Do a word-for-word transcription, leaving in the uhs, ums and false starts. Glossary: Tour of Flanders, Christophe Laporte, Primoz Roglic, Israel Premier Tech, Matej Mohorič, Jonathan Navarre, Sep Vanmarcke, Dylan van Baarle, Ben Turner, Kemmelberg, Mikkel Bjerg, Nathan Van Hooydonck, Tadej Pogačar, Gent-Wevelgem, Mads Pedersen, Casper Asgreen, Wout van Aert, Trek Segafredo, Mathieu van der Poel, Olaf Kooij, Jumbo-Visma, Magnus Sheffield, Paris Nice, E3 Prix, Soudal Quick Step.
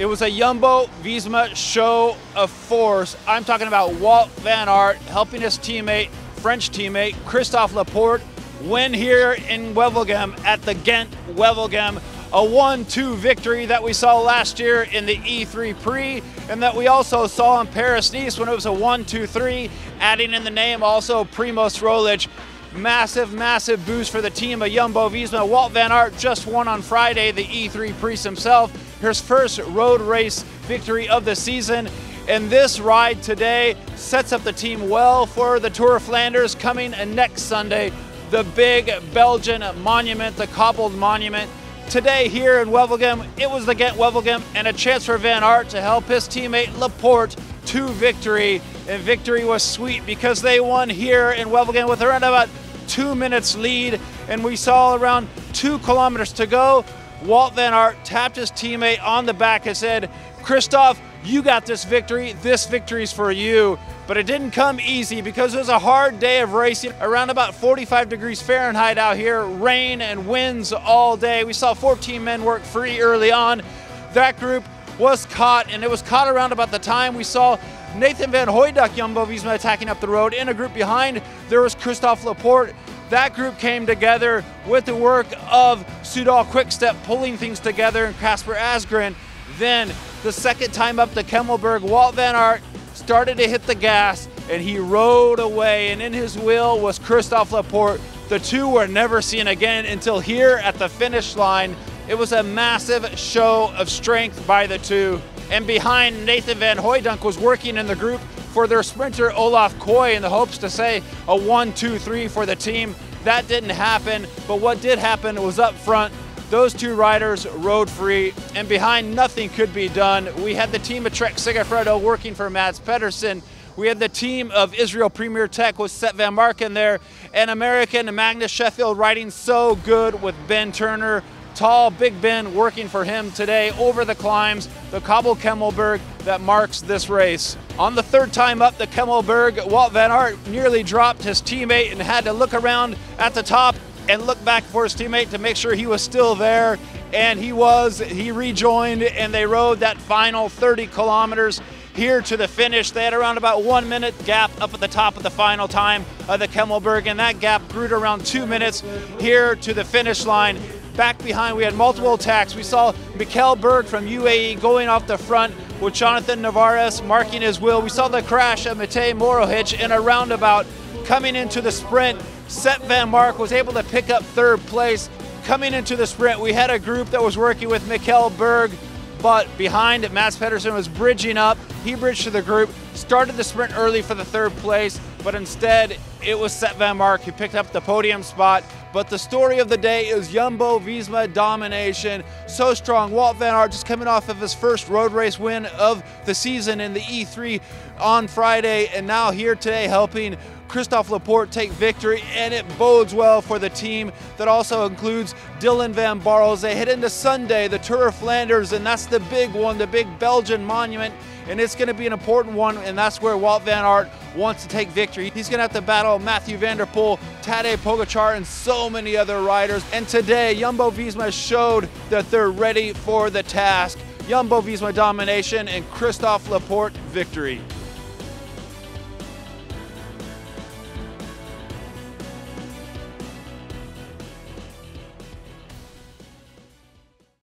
It was a Jumbo-Visma show of force. I'm talking about Wout van Aert helping his teammate, French teammate, Christophe Laporte, win here in Wevelgem at the Gent-Wevelgem. A one two victory that we saw last year in the E three Prix, and that we also saw in Paris Nice when it was a one two three, adding in the name also Primoz Roglic. Massive, massive boost for the team of Jumbo-Visma. Wout van Aert just won on Friday the E three Prix himself, his first road race victory of the season. And this ride today sets up the team well for the Tour of Flanders coming next Sunday. The big Belgian monument, the cobbled monument. Today here in Wevelgem, it was the Gent-Wevelgem and a chance for Van Aert to help his teammate Laporte to victory. And victory was sweet because they won here in Wevelgem with around about two minutes lead. And we saw around two kilometers to go. Wout van Aert tapped his teammate on the back and said, "Christophe, you got this victory. This victory's for you." But it didn't come easy because it was a hard day of racing. Around about forty-five degrees Fahrenheit out here, rain and winds all day. We saw fourteen men work free early on. That group was caught, and it was caught around about the time we saw Nathan Van Hooydonck, Jumbo-Visma, attacking up the road. In a group behind, there was Christophe Laporte. That group came together with the work of Soudal Quick Step, pulling things together, and Casper Asgreen. Then the second time up to Kemmelberg, Wout van Aert started to hit the gas, and he rode away, and in his wheel was Christophe Laporte. The two were never seen again until here at the finish line. It was a massive show of strength by the two. And behind, Nathan Van Hooydonck was working in the group for their sprinter Olaf Kooij in the hopes to say a one two three for the team. That didn't happen, but what did happen was up front. Those two riders rode free, and behind, nothing could be done. We had the team of Trek Segafredo working for Mads Pedersen. We had the team of Israel Premier Tech with Sep Vanmarcke in there, and American Magnus Sheffield riding so good with Ben Turner. Tall Big Ben working for him today over the climbs, the cobble Kemmelberg that marks this race. On the third time up the Kemmelberg, Wout van Aert nearly dropped his teammate and had to look around at the top and look back for his teammate to make sure he was still there. And he was, he rejoined, and they rode that final thirty kilometers here to the finish. They had around about one minute gap up at the top of the final time of the Kemmelberg, and that gap grew to around two minutes here to the finish line. Back behind, we had multiple attacks. We saw Mikkel Bjerg from U A E going off the front with Jonathan Navarre marking his wheel. We saw the crash of Matej Mohorič in a roundabout. Coming into the sprint, Sep Vanmarcke was able to pick up third place. Coming into the sprint, we had a group that was working with Mikkel Bjerg, but behind it, Mads Pedersen was bridging up. He bridged to the group, started the sprint early for the third place, but instead it was Sep Vanmarcke who picked up the podium spot. But the story of the day is Jumbo-Visma domination. So strong. Wout van Aert just coming off of his first road race win of the season in the E three on Friday, and now here today helping Christophe Laporte take victory, and it bodes well for the team that also includes Dylan van Baarle. They head into Sunday, the Tour of Flanders, and that's the big one, the big Belgian monument, and it's going to be an important one, and that's where Wout van Aert wants to take victory. He's going to have to battle Mathieu van der Poel, Tadej Pogačar, and so many other riders. And today, Jumbo-Visma showed that they're ready for the task. Jumbo-Visma domination and Christophe Laporte victory.